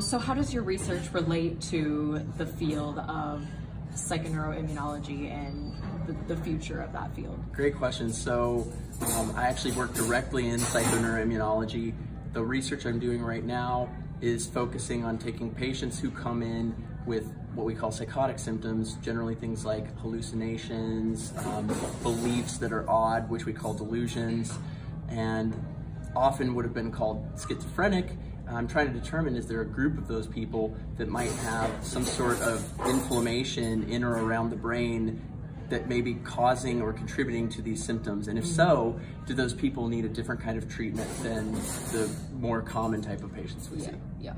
So how does your research relate to the field of psychoneuroimmunology and the future of that field? Great question. So I actually work directly in psychoneuroimmunology. The research I'm doing right now is focusing on taking patients who come in with what we call psychotic symptoms, generally things like hallucinations, beliefs that are odd, which we call delusions, and often would have been called schizophrenic. I'm trying to determine, is there a group of those people that might have some sort of inflammation in or around the brain that may be causing or contributing to these symptoms? And if so, do those people need a different kind of treatment than the more common type of patients we see? Yeah.